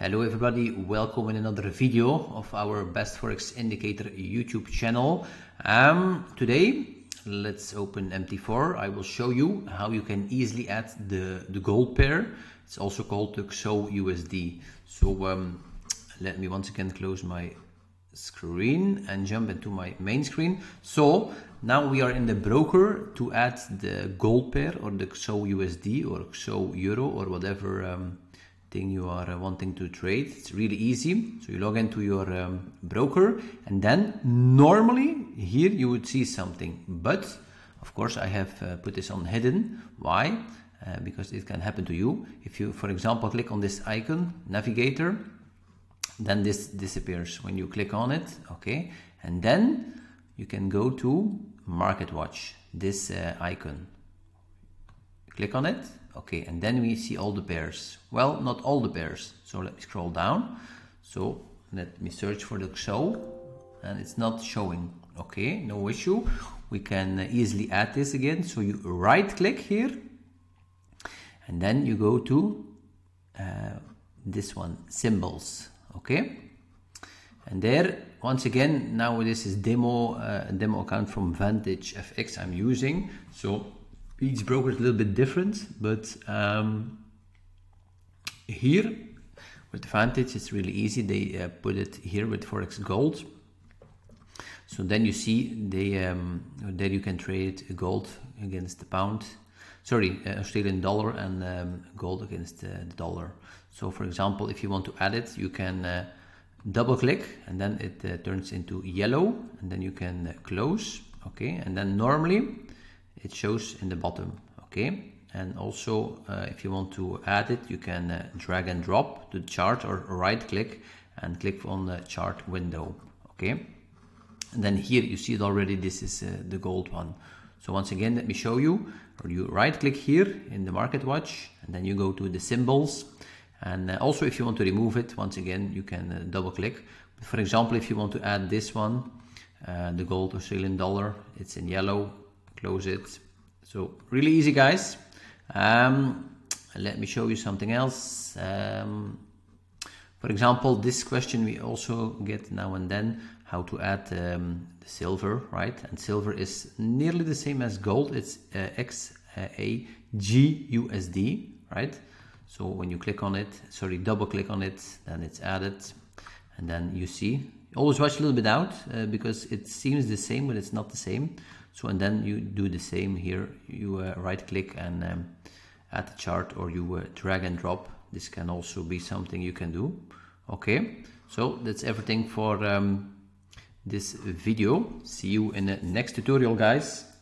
Hello everybody, welcome in another video of our Best Forex Indicator YouTube channel. Today, let's open MT4. I will show you how you can easily add the gold pair. It's also called the XAUUSD. So let me once again close my screen and jump into my main screen. So now we are in the broker to add the gold pair or the XAUUSD or XAUEUR or whatever thing you are wanting to trade. It's really easy. So you log into your broker, and then normally here you would see something, but of course I have put this on hidden. Why? Because it can happen to you. If you, for example, click on this icon navigator, then this disappears when you click on it, okay? And then you can go to Marketwatch, this icon, click on it. Okay, and then we see all the pairs. Well, not all the pairs. So let me scroll down. So let me search for the XAU, and it's not showing. Okay, no issue. We can easily add this again. So you right click here, and then you go to this one, symbols. Okay, and there once again, now this is demo account from VantageFX I'm using. So each broker is a little bit different, but here with Vantage it's really easy. They put it here with Forex Gold. So then you see they there you can trade gold against the pound, sorry, Australian dollar, and gold against the dollar. So for example, if you want to add it, you can double click, and then it turns into yellow, and then you can close. Okay, and then normally it shows in the bottom, okay? And also, if you want to add it, you can drag and drop to the chart, or right click and click on the chart window, okay? And then here you see it already, this is the gold one. So once again, let me show you. Or you right click here in the Market Watch, and then you go to the symbols. And also if you want to remove it, once again, you can double click. For example, if you want to add this one, the gold Australian dollar, it's in yellow. Close it. So really easy, guys. Let me show you something else. For example, this question we also get now and then, how to add the silver, right? And silver is nearly the same as gold. It's XAGUSD, right? So when you click on it, sorry, double click on it, then it's added, and then you see. Always watch a little bit out because it seems the same, but it's not the same. So, and then you do the same here. You right click and add the chart, or you drag and drop. This can also be something you can do. Okay, so that's everything for this video. See you in the next tutorial, guys.